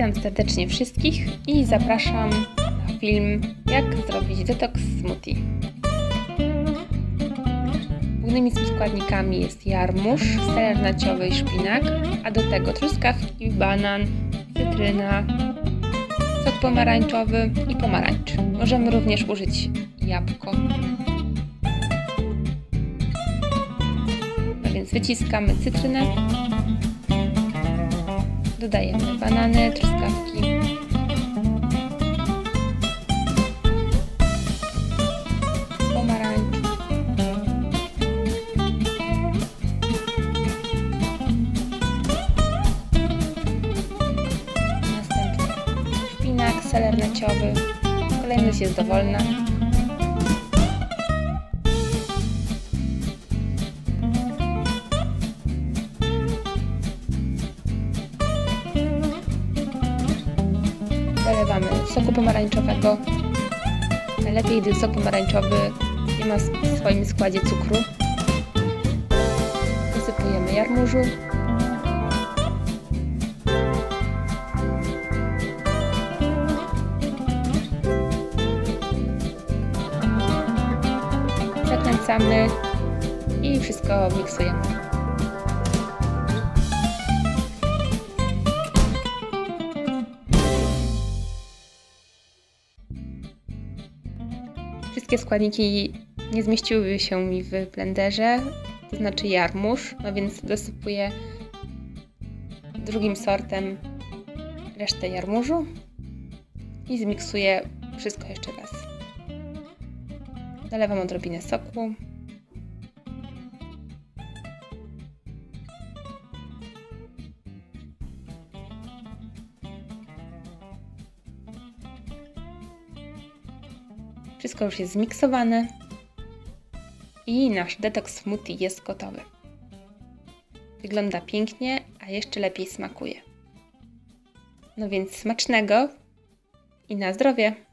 Witam serdecznie wszystkich i zapraszam na film Jak zrobić detoks smoothie. Głównymi składnikami jest jarmuż, ser naciowy i szpinak, a do tego truskawki, banan, cytryna, sok pomarańczowy i pomarańcz. Możemy również użyć jabłko. A więc wyciskamy cytrynę. Dodajemy banany, truskawki. Pomarańcz. Następnie szpinak, seler naciowy. Kolejność jest dowolna. Dolewamy soku pomarańczowego, najlepiej gdy sok pomarańczowy nie ma w swoim składzie cukru. Wysypujemy jarmużu. Zakręcamy i wszystko miksujemy. Wszystkie składniki nie zmieściłyby się mi w blenderze, to znaczy jarmuż, no więc dosypuję drugim sortem resztę jarmużu i zmiksuję wszystko jeszcze raz. Dolewam odrobinę soku. Wszystko już jest zmiksowane i nasz detoks smoothie jest gotowy. Wygląda pięknie, a jeszcze lepiej smakuje. No więc smacznego i na zdrowie!